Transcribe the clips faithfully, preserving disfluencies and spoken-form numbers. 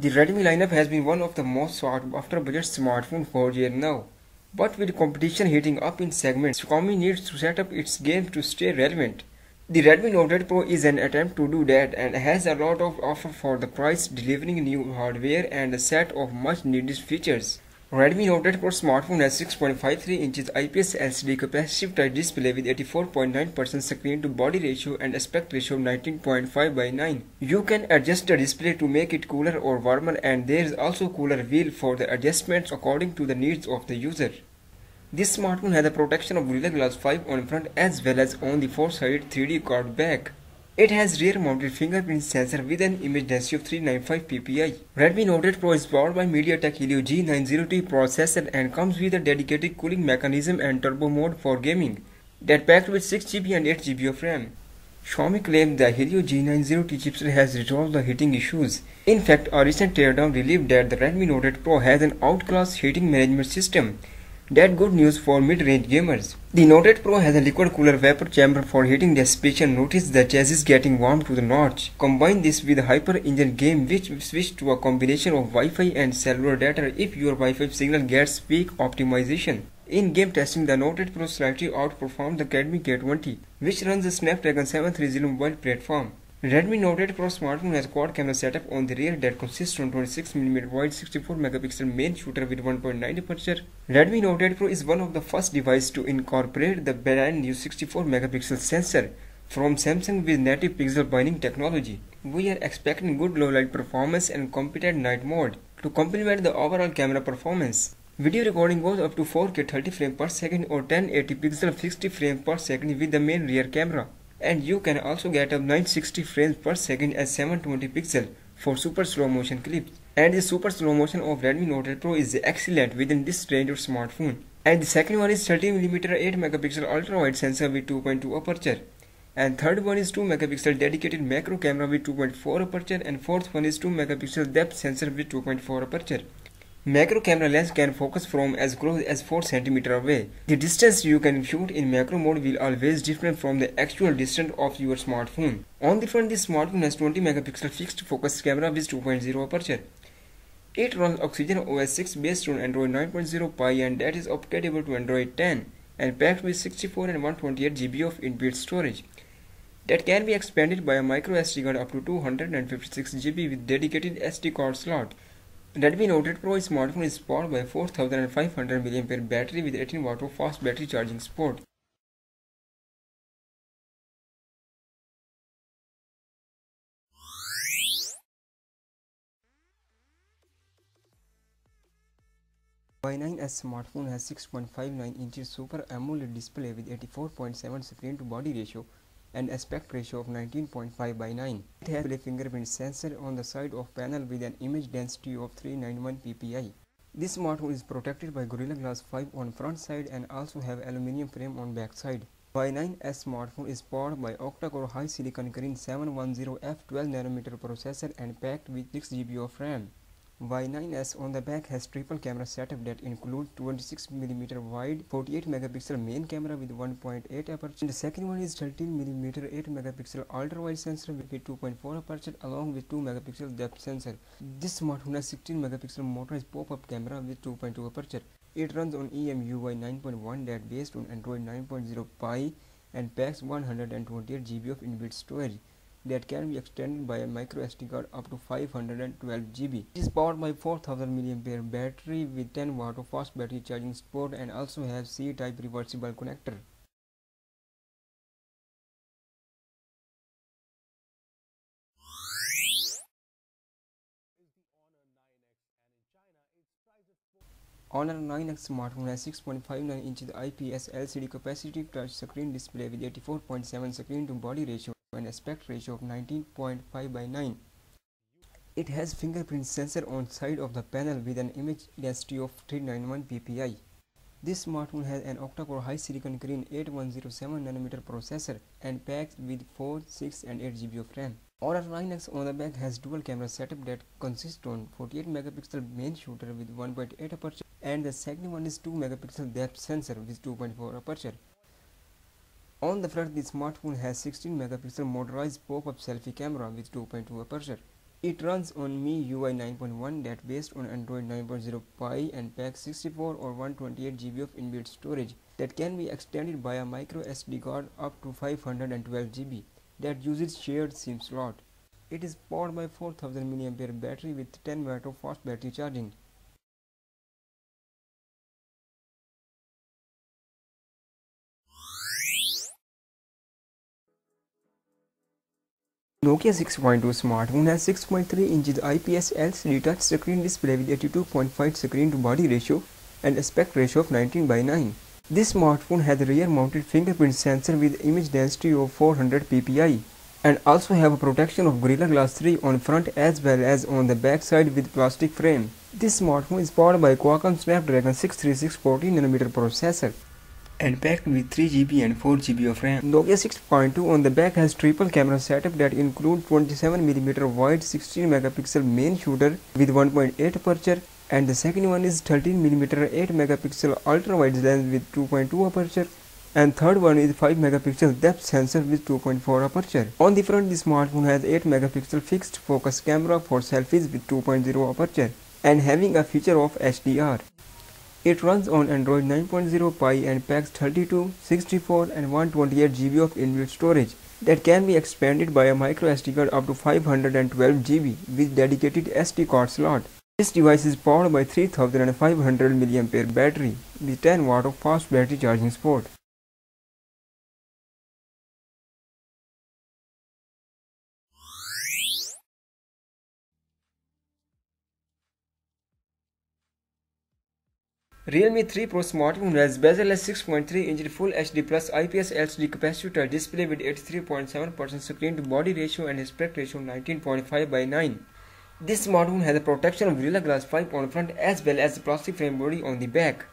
The Redmi lineup has been one of the most sought-after budget smartphones for years now. But with competition heating up in segments, Xiaomi needs to set up its game to stay relevant. The Redmi Note eight Pro is an attempt to do that and has a lot of offer for the price, delivering new hardware and a set of much-needed features. Redmi Note eight Pro smartphone has six point five three inches I P S L C D capacitive touch display with eighty-four point nine percent screen to body ratio and aspect ratio of nineteen point five by nine. You can adjust the display to make it cooler or warmer, and there is also cooler wheel for the adjustments according to the needs of the user. This smartphone has the protection of Gorilla Glass five on front as well as on the four-sided three D card back. It has rear-mounted fingerprint sensor with an image density of three ninety-five P P I. Redmi Note eight Pro is powered by MediaTek Helio G ninety T processor and comes with a dedicated cooling mechanism and turbo mode for gaming that packed with six G B and eight G B of RAM. Xiaomi claimed the Helio G ninety T chipset has resolved the heating issues. In fact, a recent teardown revealed that the Redmi Note eight Pro has an outclass heating management system. That's good news for mid-range gamers. The Note eight Pro has a liquid cooler vapor chamber for heating the speech, and notice the chassis getting warm to the notch. Combine this with a hyper engine game which switch to a combination of Wi-Fi and cellular data if your Wi-Fi signal gets weak optimization. In game testing, the Note eight Pro slightly outperformed the Redmi K twenty, which runs the Snapdragon seven thirty mobile platform. Redmi Note eight Pro smartphone has quad camera setup on the rear that consists of twenty-six millimeter wide sixty-four megapixel main shooter with one point nine aperture. Redmi Note eight Pro is one of the first devices to incorporate the brand new sixty-four megapixel sensor from Samsung with native pixel binding technology. We are expecting good low light performance and competent night mode to complement the overall camera performance. Video recording goes up to four K thirty frames per second or ten eighty pixel sixty frames per second with the main rear camera. And you can also get up nine sixty frames per second at seven twenty pixel for super slow motion clips. And the super slow motion of Redmi Note eight Pro is excellent within this range of smartphone. And the second one is thirty millimeter eight megapixel ultra wide sensor with two point two aperture. And third one is two megapixel dedicated macro camera with two point four aperture, and fourth one is two megapixel depth sensor with two point four aperture. Macro camera lens can focus from as close as four centimeters away. The distance you can shoot in macro mode will always different from the actual distance of your smartphone. On the front, this smartphone has twenty megapixel fixed focus camera with two point oh aperture. It runs Oxygen O S six based on Android nine point oh Pie, and that is upgradable to Android ten and packed with sixty-four and one twenty-eight G B of inbuilt storage that can be expanded by a micro S D card up to two hundred fifty-six G B with dedicated S D card slot. Redmi Note eight Pro smartphone is powered by a four thousand five hundred milliamp hour battery with eighteen watt of fast battery charging support. Y nine S smartphone has six point five nine inches Super AMOLED display with eighty-four point seven screen to body ratio and aspect ratio of nineteen point five by nine. It has a fingerprint sensor on the side of panel with an image density of three ninety-one P P I. This smartphone is protected by Gorilla Glass five on front side and also have aluminium frame on back side. Y nine S smartphone is powered by octa-core high silicon green seven ten F twelve nanometer processor and packed with six G B of RAM. Y nine S on the back has triple camera setup that includes twenty-six millimeter wide forty-eight megapixel main camera with one point eight aperture, and the second one is thirteen millimeter eight megapixel ultra wide sensor with two point four aperture along with two megapixel depth sensor. This smartphone has sixteen megapixel motorized pop-up camera with two point two aperture. It runs on E M U I nine point one that based on Android nine point oh Pie and packs one hundred twenty-eight G B of inbuilt storage that can be extended by a micro S D card up to five hundred twelve G B. It is powered by four thousand milliamp hour battery with ten watt of fast battery charging support and also has C-type reversible connector. Honor nine X smartphone has six point five nine inches I P S L C D capacitive touch screen display with eighty-four point seven screen to body ratio and aspect ratio of nineteen point five by nine. It has fingerprint sensor on side of the panel with an image density of three ninety-one P P I. This smartphone has an octa-core high silicon green eight one oh seven nanometer processor and packs with four, six and eight G B of RAM. Honor nine X on the back has dual camera setup that consists on forty-eight megapixel main shooter with one point eight aperture, and the second one is two megapixel depth sensor with two point four aperture. On the front, the smartphone has sixteen megapixel motorized pop-up selfie camera with two point two aperture. It runs on M I U I nine point one that based on Android nine point zero Pie and packs sixty-four or one hundred twenty-eight gigabytes of inbuilt storage that can be extended by a micro S D card up to five hundred twelve gigabytes that uses shared SIM slot. It is powered by four thousand milliamp hour battery with ten watt of fast battery charging. Nokia six point two smartphone has six point three inches I P S L C D touch screen display with eighty-two point five screen to body ratio and aspect ratio of nineteen by nine. This smartphone has a rear mounted fingerprint sensor with image density of four hundred P P I and also have a protection of Gorilla Glass three on front as well as on the back side with plastic frame. This smartphone is powered by Qualcomm Snapdragon six thirty-six fourteen nanometer processor and packed with three gigabytes and four gigabytes of RAM. Nokia six point two on the back has triple camera setup that includes twenty-seven millimeter wide sixteen megapixel main shooter with one point eight aperture and the second one is thirteen millimeter eight megapixel ultra wide lens with two point two aperture and third one is five megapixel depth sensor with two point four aperture. On the front, the smartphone has eight megapixel fixed focus camera for selfies with two point zero aperture and having a feature of H D R. It runs on Android nine point zero Pie and packs thirty-two, sixty-four and one hundred twenty-eight gigabytes of inbuilt storage that can be expanded by a micro S D card up to five hundred twelve gigabytes with dedicated S D card slot. This device is powered by three thousand five hundred milliamp hour battery with ten watt of fast battery charging support. Realme three Pro smartphone has bezel-less six point three inch Full H D Plus I P S L C D capacitive display with eighty-three point seven percent screen to body ratio and aspect ratio nineteen point five by nine. This smartphone has a protection of Gorilla Glass five on front as well as the plastic frame body on the back.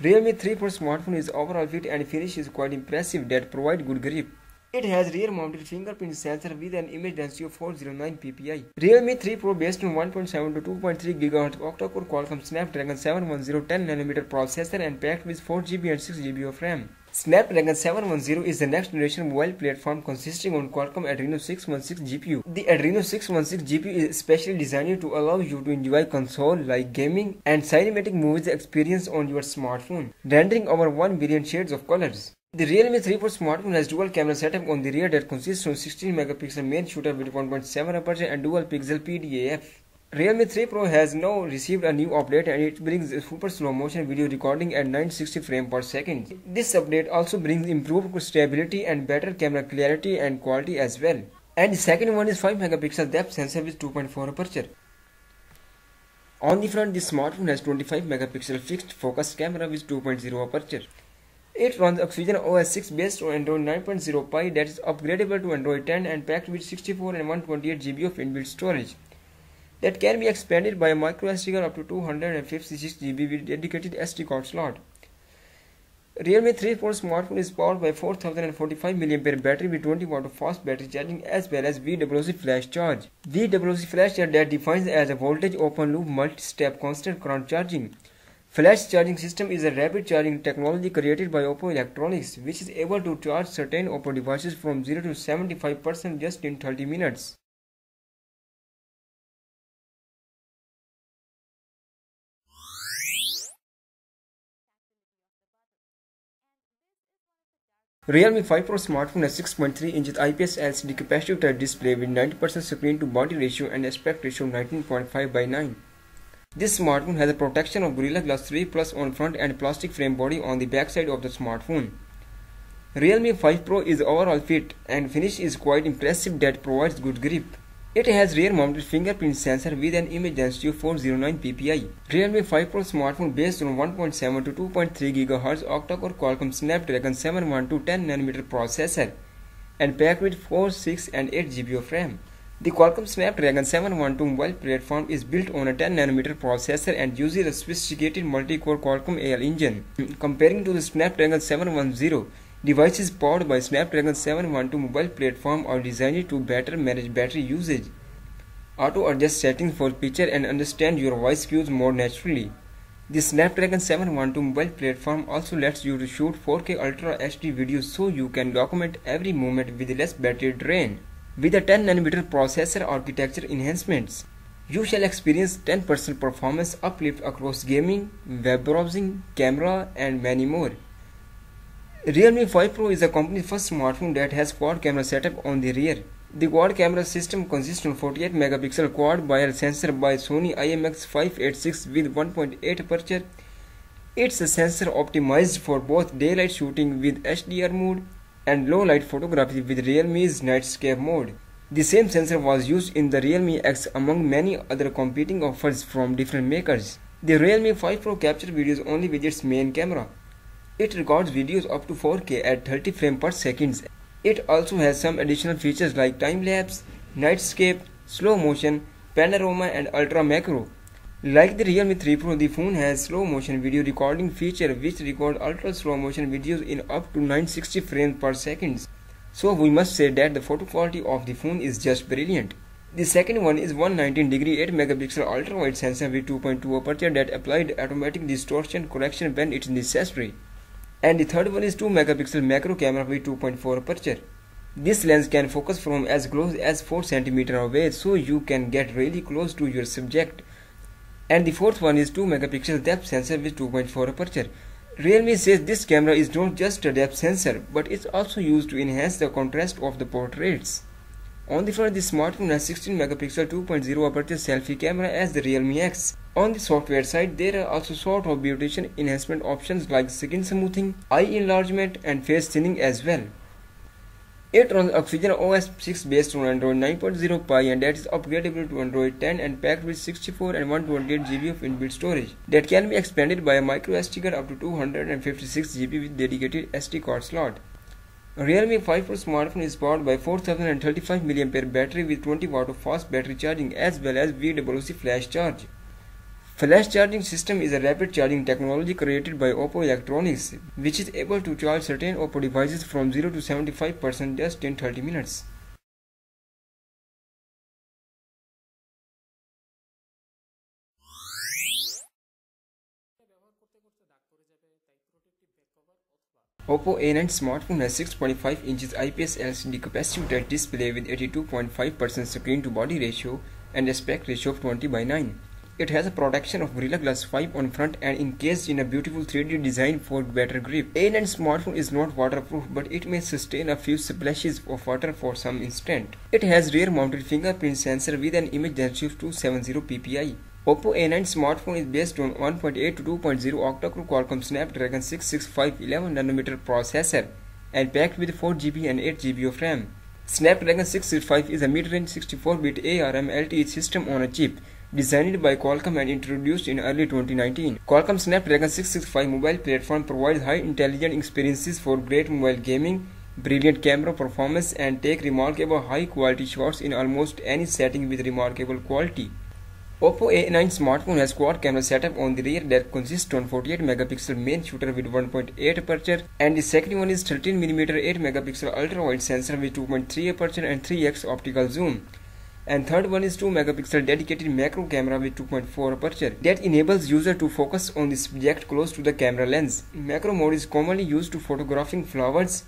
Realme three Pro smartphone is overall fit and finish is quite impressive that provide good grip. It has rear-mounted fingerprint sensor with an image density of four hundred nine P P I. Realme three Pro based on one point seven to two point three gigahertz octa-core Qualcomm Snapdragon seven ten ten nanometer processor and packed with four gigabytes and six gigabytes of RAM. Snapdragon seven ten is the next generation mobile platform consisting on Qualcomm Adreno six sixteen G P U. The Adreno six sixteen G P U is specially designed to allow you to enjoy console-like gaming and cinematic movies experience on your smartphone, rendering over one billion shades of colors. The Realme three Pro smartphone has dual camera setup on the rear that consists of sixteen megapixel main shooter with one point seven aperture and dual pixel P D A F. Realme three Pro has now received a new update and it brings super slow motion video recording at nine hundred sixty frames per second. This update also brings improved stability and better camera clarity and quality as well. And the second one is five megapixel depth sensor with two point four aperture. On the front, the smartphone has twenty-five megapixel fixed focus camera with two point zero aperture. It runs Oxygen O S six based on Android nine point zero Pie that is upgradable to Android ten and packed with sixty-four and one hundred twenty-eight gigabytes of inbuilt storage that can be expanded by a micro S D card up to two hundred fifty-six gigabytes with dedicated S D card slot. Realme three Pro smartphone is powered by four thousand forty-five milliamp hour battery with twenty watt of fast battery charging as well as V W C flash charge. V W C flash charge that defines as a voltage open loop multi-step constant current charging. Flash charging system is a rapid charging technology created by Oppo Electronics, which is able to charge certain Oppo devices from zero to seventy-five percent just in thirty minutes. Realme five Pro smartphone has six point three inch I P S L C D capacitive touch display with ninety percent screen to body ratio and aspect ratio nineteen point five by nine. This smartphone has a protection of Gorilla Glass three Plus on front and plastic frame body on the back side of the smartphone. Realme five Pro is overall fit and finish is quite impressive that provides good grip. It has rear mounted fingerprint sensor with an image density of four hundred nine P P I. Realme five Pro smartphone based on one point seven to two point three gigahertz octa-core Qualcomm Snapdragon seven twelve ten nanometer processor and packed with four, six and eight gigabytes of RAM. The Qualcomm Snapdragon seven twelve mobile platform is built on a ten nanometer processor and uses a sophisticated multi-core Qualcomm A L engine. Comparing to the Snapdragon seven ten, devices powered by Snapdragon seven twelve mobile platform are designed to better manage battery usage, auto-adjust settings for picture and understand your voice cues more naturally. The Snapdragon seven twelve mobile platform also lets you to shoot four K Ultra H D videos so you can document every moment with less battery drain. With a ten nanometer processor architecture enhancements, you shall experience ten percent performance uplift across gaming, web browsing, camera, and many more. Realme five Pro is the company's first smartphone that has quad camera setup on the rear. The quad camera system consists of forty-eight megapixel quad wide sensor by Sony I M X five eighty-six with one point eight aperture. It's a sensor optimized for both daylight shooting with H D R mode and low light photography with Realme's nightscape mode. The same sensor was used in the Realme X among many other competing offers from different makers. The Realme five Pro captures videos only with its main camera. It records videos up to four K at thirty frames per second. It also has some additional features like time-lapse, nightscape, slow motion, panorama and ultra macro. Like the Realme three Pro, the phone has slow motion video recording feature which records ultra slow motion videos in up to nine hundred sixty frames per second. So we must say that the photo quality of the phone is just brilliant. The second one is one nineteen degree eight megapixel ultra-wide sensor with two point two aperture that applied automatic distortion correction when it's necessary. And the third one is two megapixel macro camera with two point four aperture. This lens can focus from as close as four centimeters away, so you can get really close to your subject. And the fourth one is two megapixel depth sensor with two point four aperture. Realme says this camera is not just a depth sensor, but it's also used to enhance the contrast of the portraits. On the front, the smartphone has sixteen megapixel two point oh aperture selfie camera as the Realme X. On the software side, there are also sort of beautician enhancement options like skin smoothing, eye enlargement and face thinning as well. It runs Oxygen O S six based on Android nine point oh Pie, and that is upgradable to Android ten and packed with sixty-four and one hundred twenty-eight gigabytes of inbuilt storage that can be expanded by a micro S D card up to two hundred fifty-six gigabytes with dedicated S D card slot. Realme five Pro smartphone is powered by four thousand thirty-five milliamp hour battery with twenty watt of fast battery charging as well as V W C flash charge. Flash charging system is a rapid charging technology created by Oppo Electronics, which is able to charge certain Oppo devices from zero to seventy-five percent just in thirty minutes. Oppo A nine smartphone has six point five inches I P S L C D capacitive display with eighty-two point five percent screen to body ratio and aspect ratio of twenty by nine. It has a protection of Gorilla Glass five on front and encased in a beautiful three D design for better grip. A nine smartphone is not waterproof, but it may sustain a few splashes of water for some instant. It has rear mounted fingerprint sensor with an image density of two hundred seventy P P I. Oppo A nine smartphone is based on one point eight to two point oh octa-core Qualcomm Snapdragon six sixty-five eleven nanometer processor and packed with four G B and eight G B of RAM. Snapdragon six sixty-five is a mid-range sixty-four bit A R M L T E system on a chip, designed by Qualcomm and introduced in early twenty nineteen. Qualcomm Snapdragon six sixty-five mobile platform provides high intelligent experiences for great mobile gaming, brilliant camera performance and take remarkable high quality shots in almost any setting with remarkable quality. Oppo A nine smartphone has quad camera setup on the rear that consists on forty-eight megapixel main shooter with one point eight aperture, and the second one is thirteen millimeter eight megapixel ultra-wide sensor with two point three aperture and three X optical zoom. And third one is two megapixel dedicated macro camera with two point four aperture that enables user to focus on the subject close to the camera lens. Macro mode is commonly used to photographing flowers,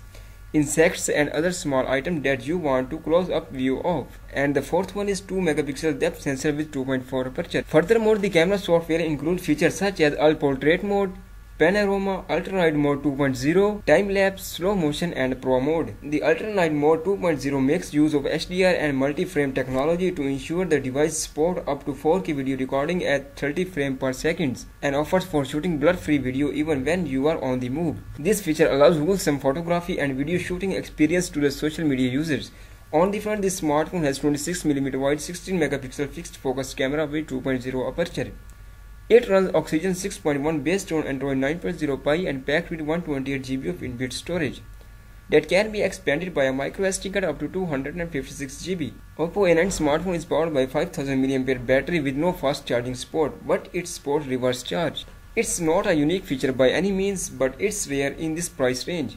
insects and other small items that you want to close up view of. And the fourth one is two megapixel depth sensor with two point four aperture. Furthermore, the camera software includes features such as all portrait mode, panorama, ultra night mode two point oh, time lapse, slow motion and pro mode. The ultra night mode two point oh makes use of H D R and multi-frame technology to ensure the device supports up to four K video recording at thirty frames per second and offers for shooting blur-free video even when you are on the move. This feature allows wholesome photography and video shooting experience to the social media users. On the front, this smartphone has twenty-six millimeter wide sixteen megapixel fixed focus camera with two point oh aperture. It runs Oxygen six point one based on Android nine point oh Pie and packed with one hundred twenty-eight gigabytes of inbuilt storage that can be expanded by a micro S D card up to two hundred fifty-six gigabytes. Oppo A nine smartphone is powered by five thousand milliamp hour battery with no fast charging support, but it supports reverse charge. It's not a unique feature by any means, but it's rare in this price range.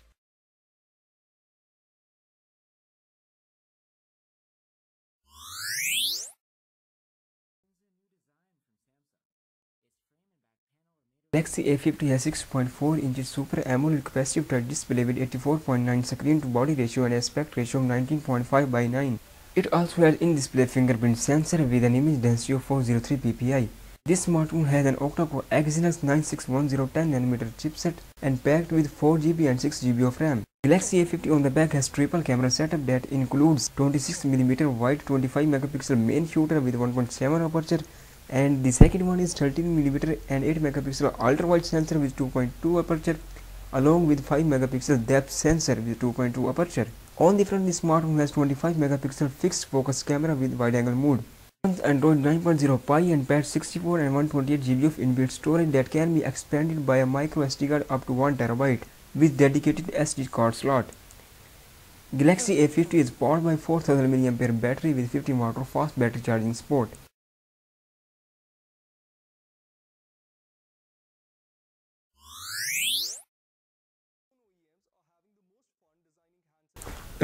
Galaxy A fifty has six point four inches Super AMOLED capacitive touch display with eighty-four point nine screen to body ratio and aspect ratio of nineteen point five by nine. It also has in-display fingerprint sensor with an image density of four hundred three P P I. This smartphone has an octa-core Exynos nine six one zero ten nanometer chipset and packed with four G B and six G B of RAM. Galaxy A fifty on the back has triple camera setup that includes twenty-six millimeter wide twenty-five megapixel main shooter with one point seven aperture, and the second one is thirteen millimeter and eight megapixel ultra wide sensor with two point two aperture, along with five megapixel depth sensor with two point two aperture. On the front, the smartphone has twenty-five megapixel fixed focus camera with wide angle mode. Android nine point oh Pie and patch sixty-four and one hundred twenty-eight G B of inbuilt storage that can be expanded by a micro S D card up to one terabyte with dedicated S D card slot. Galaxy A fifty is powered by four thousand milliamp hour battery with fifty watt fast battery charging support.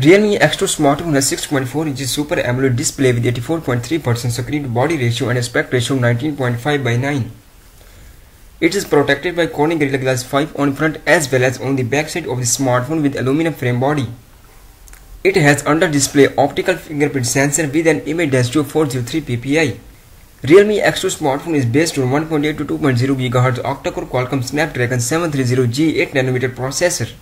Realme X two smartphone has six point four inches Super AMOLED display with eighty-four point three percent screen to body ratio and aspect ratio nineteen point five by nine. It is protected by Corning Gorilla Glass five on front as well as on the back side of the smartphone with aluminum frame body. It has under-display optical fingerprint sensor with an image density of four hundred three P P I. Realme X two smartphone is based on one point eight to two point oh gigahertz octa-core Qualcomm Snapdragon seven thirty G eight nanometer processor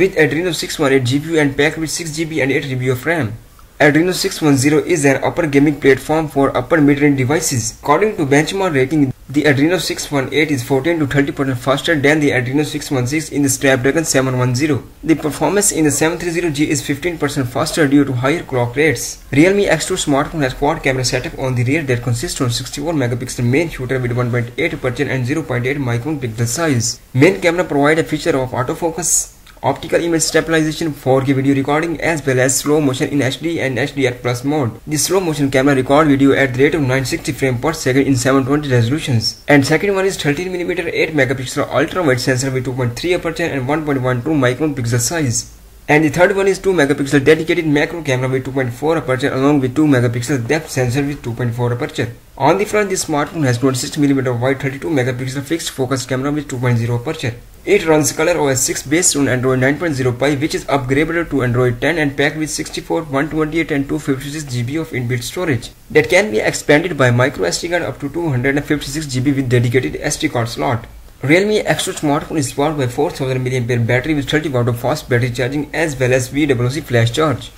with Adreno six eighteen G P U and packed with six G B and eight G B of RAM. Adreno six ten is an upper gaming platform for upper mid-range devices. According to benchmark rating, the Adreno six eighteen is fourteen to thirty percent faster than the Adreno six sixteen in the Snapdragon seven ten. The performance in the seven thirty G is fifteen percent faster due to higher clock rates. Realme X two smartphone has quad camera setup on the rear that consists of sixty-four megapixel main shooter with one point eight aperture and zero point eight micron pixel size. Main camera provides a feature of autofocus, optical image stabilization, four K video recording, as well as slow motion in H D and H D R plus mode. The slow motion camera record video at the rate of nine hundred sixty frames per second in seven twenty resolutions. And second one is thirteen millimeter eight megapixel ultra wide sensor with two point three aperture and one point one two micron pixel size. And the third one is two megapixel dedicated macro camera with two point four aperture along with two megapixel depth sensor with two point four aperture. On the front, this smartphone has twenty-six millimeter wide thirty-two megapixel fixed focus camera with two point oh aperture. It runs ColorOS six based on Android nine point oh Pie, which is upgradable to Android ten and packed with sixty-four, one twenty-eight and two fifty-six G B of inbuilt storage that can be expanded by micro S D card up to two hundred fifty-six G B with dedicated S D card slot. Realme X two smartphone is powered by four thousand milliamp hour battery with thirty watt of fast battery charging as well as V W C flash charge.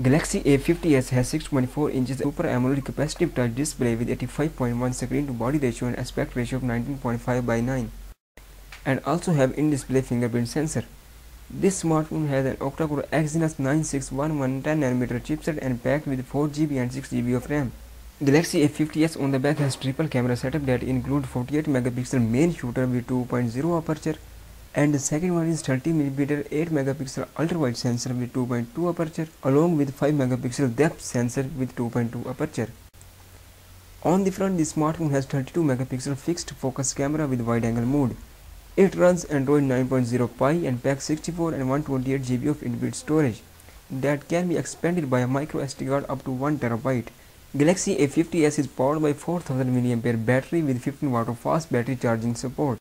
Galaxy A fifty S has six point four inches Super AMOLED capacitive touch display with eighty-five point one screen to body ratio and aspect ratio of nineteen point five by nine. And also have in-display fingerprint sensor. This smartphone has an octa-core Exynos nine six one one ten nanometer chipset and packed with four G B and six G B of RAM. Galaxy A fifty S on the back has triple camera setup that includes forty-eight megapixel main shooter with two point oh aperture, and the second one is thirty millimeter eight megapixel ultra wide sensor with two point two aperture along with five megapixel depth sensor with two point two aperture. On the front, the smartphone has thirty-two megapixel fixed focus camera with wide angle mode. It runs Android nine point oh Pie and packs sixty-four and one twenty-eight G B of inbuilt storage that can be expanded by a micro S D card up to one terabyte. Galaxy A fifty S is powered by four thousand milliamp hour battery with fifteen watt of fast battery charging support.